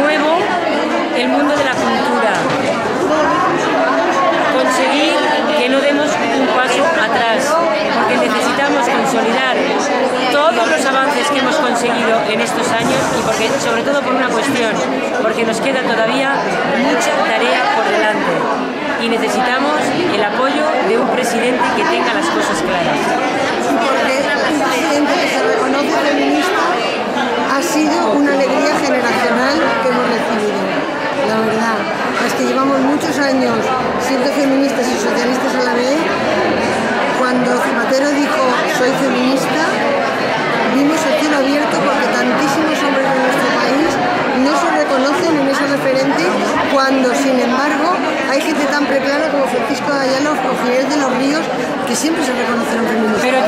nuevo el mundo de la cultura, conseguir que no demos un paso atrás, porque necesitamos consolidar todos los avances que hemos conseguido en estos años y porque, sobre todo por una cuestión, porque nos queda todavía mucha tarea por delante y necesitamos el apoyo de un presidente que tenga las cosas claras. Porque un presidente que se reconoce feminista ha sido una alegría generacional que hemos recibido, la verdad. Es que llevamos muchos años siendo feministas y socialistas a la vez. Cuando Zapatero dijo soy feminista, vimos el cielo abierto porque tantísimos hombres de nuestro país no se reconocen en ese referente, cuando sin embargo hay gente tan preclara como Francisco de Ayala o Fidel de los Ríos que siempre se reconocen feministas.